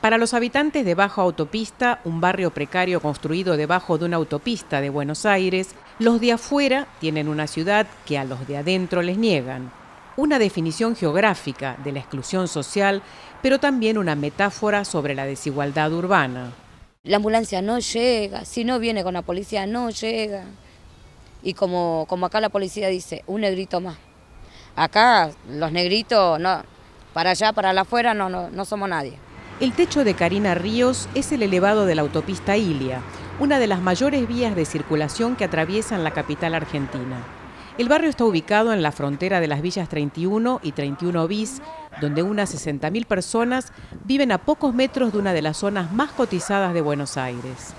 Para los habitantes de Bajo Autopista, un barrio precario construido debajo de una autopista de Buenos Aires, los de afuera tienen una ciudad que a los de adentro les niegan. Una definición geográfica de la exclusión social, pero también una metáfora sobre la desigualdad urbana. La ambulancia no llega, si no viene con la policía no llega. Y como acá la policía dice, un negrito más. Acá los negritos, no, para allá, para afuera, no somos nadie. El techo de Karina Ríos es el elevado de la autopista Ilia, una de las mayores vías de circulación que atraviesan la capital argentina. El barrio está ubicado en la frontera de las Villas 31 y 31 bis, donde unas 60.000 personas viven a pocos metros de una de las zonas más cotizadas de Buenos Aires.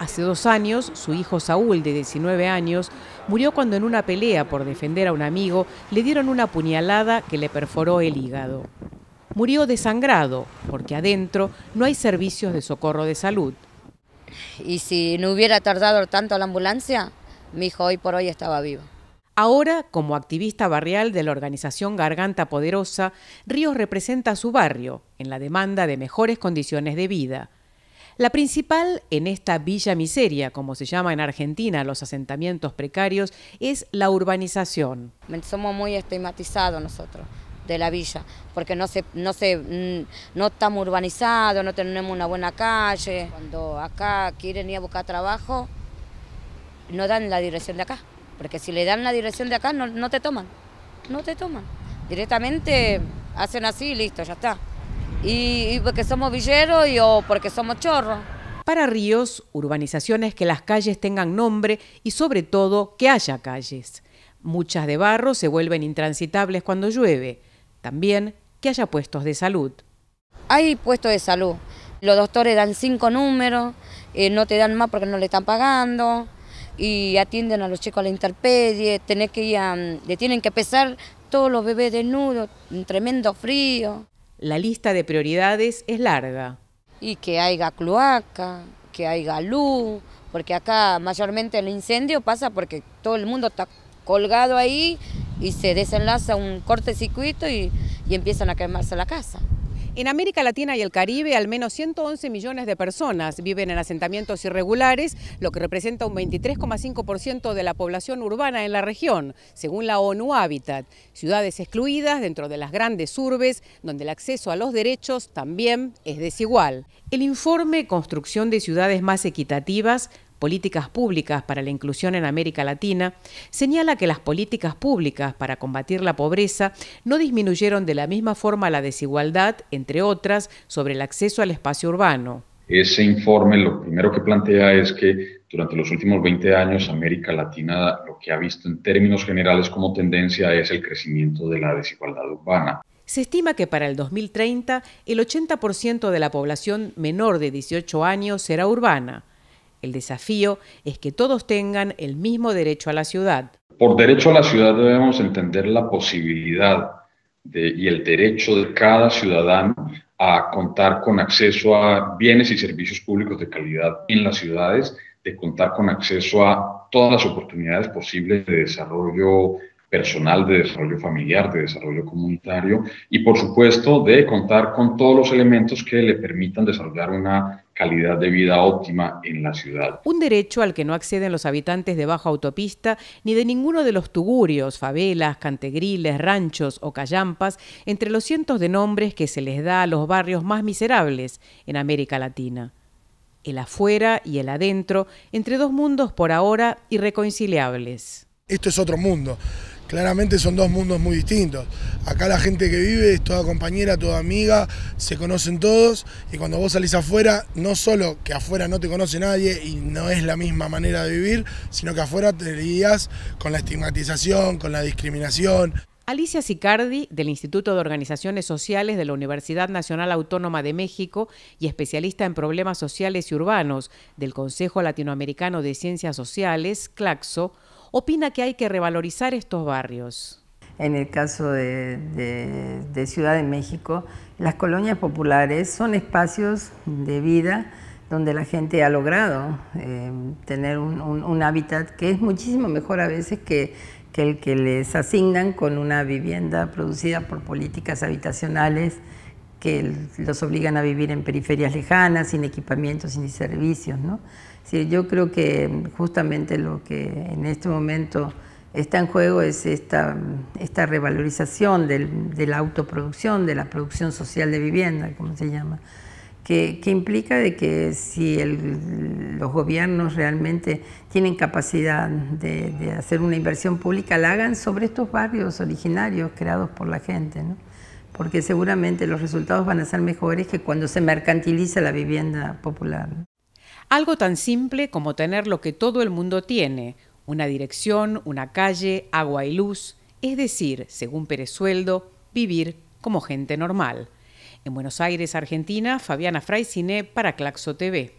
Hace 2 años, su hijo Saúl, de 19 años, murió cuando en una pelea por defender a un amigo le dieron una puñalada que le perforó el hígado. Murió desangrado, porque adentro no hay servicios de socorro de salud. Y si no hubiera tardado tanto la ambulancia, mi hijo hoy por hoy estaba vivo. Ahora, como activista barrial de la organización Garganta Poderosa, Ríos representa a su barrio en la demanda de mejores condiciones de vida. La principal en esta Villa Miseria, como se llama en Argentina los asentamientos precarios, es la urbanización. Somos muy estigmatizados nosotros de la villa, porque no estamos urbanizados, no tenemos una buena calle. Cuando acá quieren ir a buscar trabajo, no dan la dirección de acá, porque si le dan la dirección de acá no te toman, directamente hacen así y listo, ya está. Y porque somos villeros o porque somos chorros. Para Ríos, urbanización es que las calles tengan nombre y sobre todo que haya calles. Muchas de barro se vuelven intransitables cuando llueve. También que haya puestos de salud. Hay puestos de salud. Los doctores dan 5 números, no te dan más porque no le están pagando, y atienden a los chicos a la intemperie, le tienen que pesar todos los bebés desnudos, un tremendo frío. La lista de prioridades es larga. Y que haya cloaca, que haya luz, porque acá mayormente el incendio pasa porque todo el mundo está colgado ahí, y se desenlaza un cortocircuito y empiezan a quemarse la casa. En América Latina y el Caribe, al menos 111 millones de personas viven en asentamientos irregulares, lo que representa un 23,5% de la población urbana en la región, según la ONU Hábitat. Ciudades excluidas dentro de las grandes urbes, donde el acceso a los derechos también es desigual. El informe Construcción de Ciudades Más Equitativas, Políticas Públicas para la Inclusión en América Latina, señala que las políticas públicas para combatir la pobreza no disminuyeron de la misma forma la desigualdad, entre otras, sobre el acceso al espacio urbano. Ese informe lo primero que plantea es que durante los últimos 20 años América Latina lo que ha visto en términos generales como tendencia es el crecimiento de la desigualdad urbana. Se estima que para el 2030 el 80% de la población menor de 18 años será urbana. El desafío es que todos tengan el mismo derecho a la ciudad. Por derecho a la ciudad debemos entender la posibilidad y el derecho de cada ciudadano a contar con acceso a bienes y servicios públicos de calidad en las ciudades, de contar con acceso a todas las oportunidades posibles de desarrollo personal, de desarrollo familiar, de desarrollo comunitario y, por supuesto, de contar con todos los elementos que le permitan desarrollar una calidad de vida óptima en la ciudad. Un derecho al que no acceden los habitantes de Bajo Autopista ni de ninguno de los tugurios, favelas, cantegriles, ranchos o callampas, entre los cientos de nombres que se les da a los barrios más miserables en América Latina. El afuera y el adentro, entre dos mundos por ahora irreconciliables. Esto es otro mundo. Claramente son dos mundos muy distintos. Acá la gente que vive es toda compañera, toda amiga, se conocen todos, y cuando vos salís afuera, no solo que afuera no te conoce nadie y no es la misma manera de vivir, sino que afuera te lidias con la estigmatización, con la discriminación. Alicia Sicardi, del Instituto de Organizaciones Sociales de la Universidad Nacional Autónoma de México y especialista en problemas sociales y urbanos del Consejo Latinoamericano de Ciencias Sociales, CLACSO, opina que hay que revalorizar estos barrios. En el caso de Ciudad de México, las colonias populares son espacios de vida donde la gente ha logrado tener un hábitat que es muchísimo mejor a veces que el que les asignan con una vivienda producida por políticas habitacionales que los obligan a vivir en periferias lejanas, sin equipamientos, sin servicios, ¿no? Sí, yo creo que justamente lo que en este momento está en juego es esta revalorización de la autoproducción, de la producción social de vivienda, como se llama, que implica de que si los gobiernos realmente tienen capacidad de hacer una inversión pública, la hagan sobre estos barrios originarios creados por la gente, ¿no? Porque seguramente los resultados van a ser mejores que cuando se mercantiliza la vivienda popular. Algo tan simple como tener lo que todo el mundo tiene, una dirección, una calle, agua y luz, es decir, según Perezueldo, vivir como gente normal. En Buenos Aires, Argentina, Fabiana Frayssinet para CLACSO TV.